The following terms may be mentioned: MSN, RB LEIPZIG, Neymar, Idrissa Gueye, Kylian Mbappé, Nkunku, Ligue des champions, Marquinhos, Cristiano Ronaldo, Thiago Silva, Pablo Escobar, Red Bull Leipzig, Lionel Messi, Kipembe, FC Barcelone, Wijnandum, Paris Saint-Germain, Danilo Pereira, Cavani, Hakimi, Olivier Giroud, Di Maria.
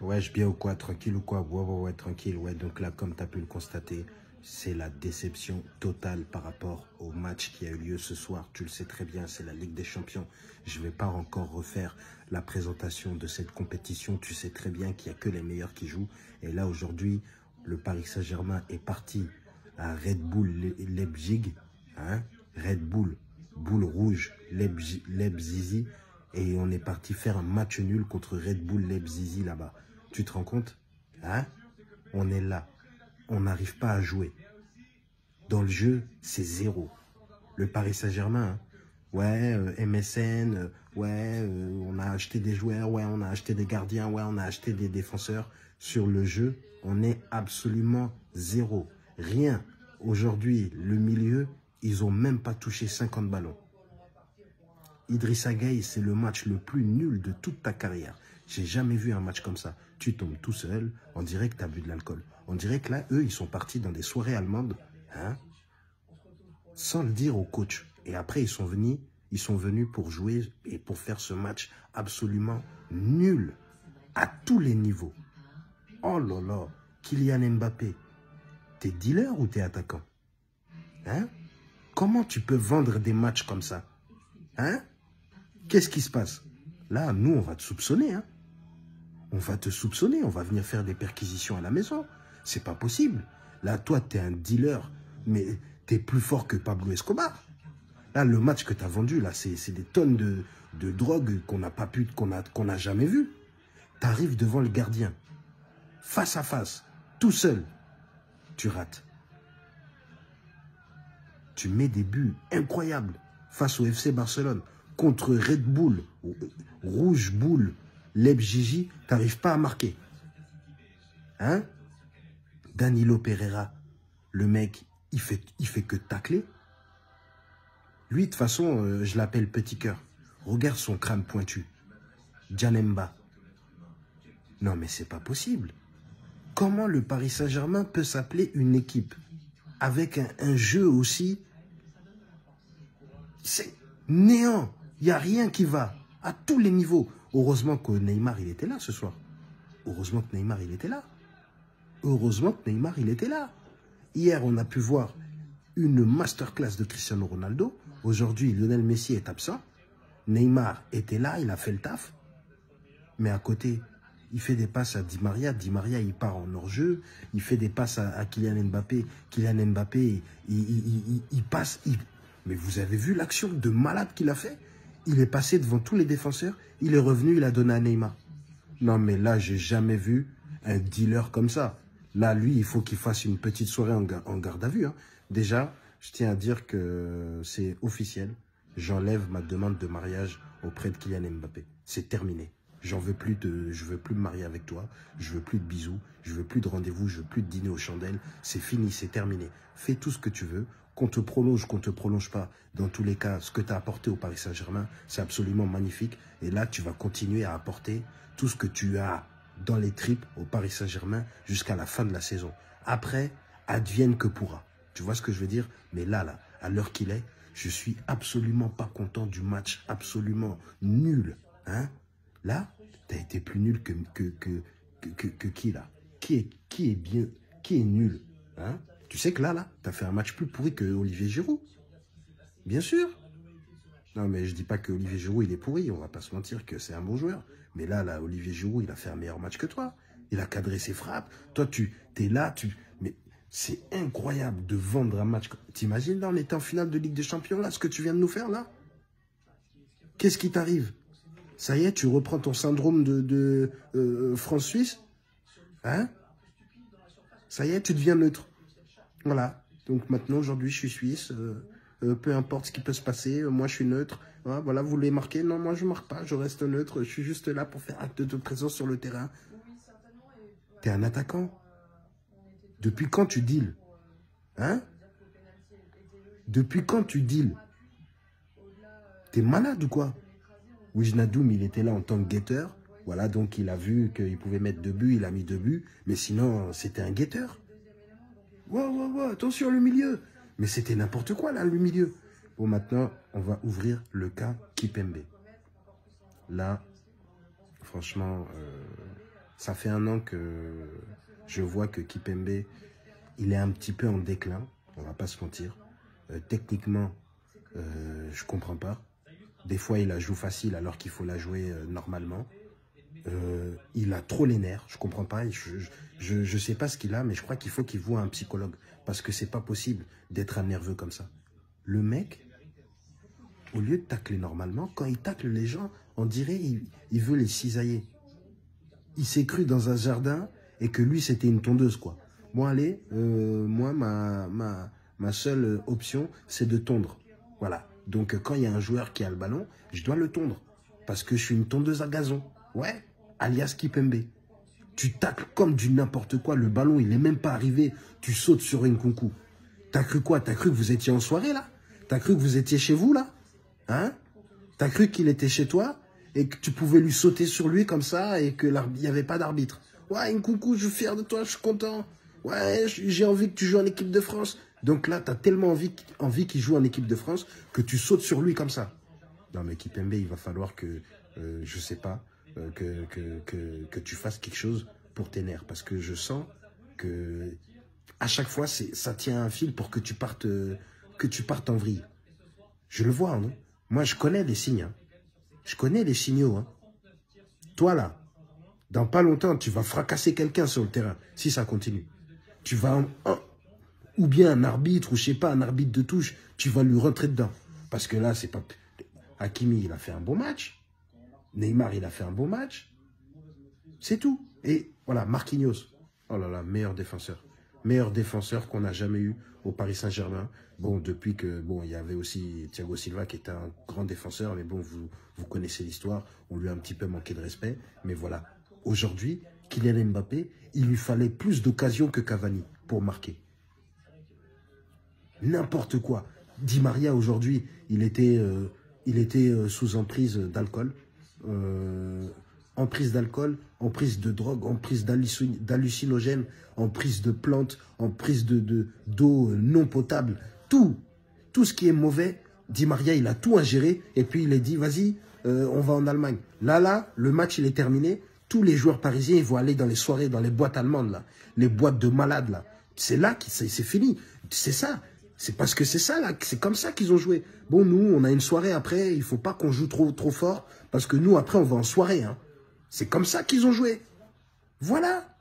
Wesh, bien ou quoi? Tranquille ou quoi? Ouais, ouais, ouais, tranquille. Ouais, donc là, comme tu as pu le constater, c'est la déception totale par rapport au match qui a eu lieu ce soir. Tu le sais très bien, c'est la Ligue des Champions. Je ne vais pas encore refaire la présentation de cette compétition. Tu sais très bien qu'il n'y a que les meilleurs qui jouent. Et là, aujourd'hui, le Paris Saint-Germain est parti à Red Bull Leipzig. Hein? Red Bull, boule rouge, Leipzig. Et on est parti faire un match nul contre Red Bull Leipzig là-bas. Tu te rends compte? Hein? On est là. On n'arrive pas à jouer. Dans le jeu, c'est zéro. Le Paris Saint-Germain, hein? Ouais, MSN, ouais, on a acheté des joueurs, ouais, on a acheté des gardiens, ouais, on a acheté des défenseurs. Sur le jeu, on est absolument zéro. Rien. Aujourd'hui, le milieu, ils n'ont même pas touché 50 ballons. Idrissa Gueye, c'est le match le plus nul de toute ta carrière. J'ai jamais vu un match comme ça. Tu tombes tout seul, on dirait que tu as bu de l'alcool. On dirait que là, eux, ils sont partis dans des soirées allemandes, hein, sans le dire au coach. Et après, ils sont venus pour jouer et pour faire ce match absolument nul à tous les niveaux. Oh là là, Kylian Mbappé, t'es dealer ou t'es attaquant? Hein? Comment tu peux vendre des matchs comme ça? Hein? Qu'est-ce qui se passe? Là, nous, on va te soupçonner, hein. On va te soupçonner, on va venir faire des perquisitions à la maison. C'est pas possible. Là, toi, t'es un dealer, mais t'es plus fort que Pablo Escobar. Là, le match que t'as vendu, là, c'est des tonnes de drogue qu'on n'a jamais vu. T'arrives devant le gardien, face à face, tout seul. Tu rates. Tu mets des buts incroyables face au FC Barcelone. Contre Red Bull, Rouge Bull, Leipzig, t'arrives pas à marquer. Hein? Danilo Pereira, le mec, il fait que tacler. Lui, de toute façon, je l'appelle petit cœur. Regarde son crâne pointu. Djanemba. Non, mais c'est pas possible. Comment le Paris Saint-Germain peut s'appeler une équipe avec un jeu aussi... C'est néant. Il n'y a rien qui va à tous les niveaux. Heureusement que Neymar, il était là ce soir. Heureusement que Neymar, il était là. Heureusement que Neymar, il était là. Hier, on a pu voir une masterclass de Cristiano Ronaldo. Aujourd'hui, Lionel Messi est absent. Neymar était là, il a fait le taf. Mais à côté, il fait des passes à Di Maria. Di Maria, il part en hors-jeu. Il fait des passes à Kylian Mbappé. Kylian Mbappé, il passe... Mais vous avez vu l'action de malade qu'il a fait? Il est passé devant tous les défenseurs, il est revenu, il a donné à Neymar. Non mais là, j'ai jamais vu un dealer comme ça. Là, lui, il faut qu'il fasse une petite soirée en garde à vue. Hein. Déjà, je tiens à dire que c'est officiel. J'enlève ma demande de mariage auprès de Kylian Mbappé. C'est terminé. J'en veux plus de, je veux plus me marier avec toi. Je veux plus de bisous. Je veux plus de rendez-vous. Je veux plus de dîner aux chandelles. C'est fini, c'est terminé. Fais tout ce que tu veux. Qu'on te prolonge pas. Dans tous les cas, ce que tu as apporté au Paris Saint-Germain, c'est absolument magnifique. Et là, tu vas continuer à apporter tout ce que tu as dans les tripes au Paris Saint-Germain jusqu'à la fin de la saison. Après, advienne que pourra. Tu vois ce que je veux dire? Mais là, à l'heure qu'il est, je suis absolument pas content du match. Absolument nul. Hein? Là, tu as été plus nul que qui, là? Qui est bien? Qui est nul? Hein? Tu sais que là, tu as fait un match plus pourri que Olivier Giroud. Bien sûr. Non, mais je dis pas que Olivier Giroud, il est pourri. On va pas se mentir que c'est un bon joueur. Mais là, Olivier Giroud, il a fait un meilleur match que toi. Il a cadré ses frappes. Toi, tu es là. Mais c'est incroyable de vendre un match. T'imagines, là, on était en finale de Ligue des Champions, là, ce que tu viens de nous faire, là? Qu'est-ce qui t'arrive? Ça y est, tu reprends ton syndrome de France-Suisse? Hein? Ça y est, tu deviens neutre. Voilà, donc maintenant, aujourd'hui, je suis suisse, peu importe ce qui peut se passer, moi, je suis neutre, voilà, vous voulez marquer? Non, moi, je ne marque pas, je reste neutre, je suis juste là pour faire acte de présence sur le terrain. T'es un attaquant? Depuis quand tu deals? Hein? Depuis quand tu deals? T'es malade ou quoi? Wijnandum, il était là en tant que guetteur, voilà, donc il a vu qu'il pouvait mettre 2 buts, il a mis 2 buts, mais sinon, c'était un guetteur. Wow, attention le milieu. Mais c'était n'importe quoi là, le milieu. Bon, maintenant, on va ouvrir le cas Kipembe. Là, franchement, Ça fait un an que je vois que Kipembe, il est un petit peu en déclin. On ne va pas se mentir. Techniquement, je ne comprends pas. Des fois, il la joue facile alors qu'il faut la jouer normalement. Il a trop les nerfs. Je ne comprends pas. Je ne sais pas ce qu'il a, mais je crois qu'il faut qu'il voie un psychologue. Parce que ce n'est pas possible d'être un nerveux comme ça. Le mec, au lieu de tacler normalement, quand il tacle les gens, on dirait qu'il veut les cisailler. Il s'est cru dans un jardin et que lui, c'était une tondeuse, quoi. Bon, allez, moi, ma seule option, c'est de tondre. Voilà. Donc, quand il y a un joueur qui a le ballon, je dois le tondre. Parce que je suis une tondeuse à gazon. Ouais, alias Kipembe. Tu tacles comme du n'importe quoi. Le ballon, il n'est même pas arrivé. Tu sautes sur Nkunku. T'as cru quoi? T'as cru que vous étiez en soirée, là? T'as cru que vous étiez chez vous, là? Hein? T'as cru qu'il était chez toi? Et que tu pouvais lui sauter sur lui comme ça et qu'il n'y avait pas d'arbitre. Ouais, Nkunku, je suis fier de toi, je suis content. Ouais, j'ai envie que tu joues en équipe de France. Donc là, tu as tellement envie qu'il joue en équipe de France que tu sautes sur lui comme ça. Non, mais Kipembe, il va falloir que, je sais pas, que tu fasses quelque chose pour tes nerfs. Parce que je sens que à chaque fois, ça tient un fil pour que tu partes, en vrille. Je le vois, non? Moi, je connais les signes, hein. Je connais les signaux. Hein. Toi, là, dans pas longtemps, tu vas fracasser quelqu'un sur le terrain, si ça continue. Tu vas, ou bien un arbitre, ou je sais pas, un arbitre de touche, tu vas lui rentrer dedans. Parce que là, c'est pas... Hakimi, il a fait un bon match. Neymar, il a fait un bon match. C'est tout. Et voilà, Marquinhos. Oh là là, meilleur défenseur. Meilleur défenseur qu'on n'a jamais eu au Paris Saint-Germain. Bon, depuis que, bon, il y avait aussi Thiago Silva qui était un grand défenseur, mais bon, vous connaissez l'histoire, on lui a un petit peu manqué de respect, mais voilà. Aujourd'hui, Kylian Mbappé, il lui fallait plus d'occasions que Cavani pour marquer. N'importe quoi. Di Maria, aujourd'hui, il était sous emprise d'alcool, emprise d'alcool, emprise de drogue, emprise d'hallucinogènes, emprise de plantes, emprise d'eau non potable. Tout ce qui est mauvais, Di Maria, il a tout ingéré. Et puis, il a dit, vas-y, on va en Allemagne. Là, le match, il est terminé. Tous les joueurs parisiens, ils vont aller dans les soirées, dans les boîtes allemandes, là. Les boîtes de malades, là. C'est là que c'est fini. C'est ça. C'est parce que c'est ça, là. C'est comme ça qu'ils ont joué. Bon, nous, on a une soirée après. Il ne faut pas qu'on joue trop fort. Parce que nous, après, on va en soirée, hein. C'est comme ça qu'ils ont joué. Voilà.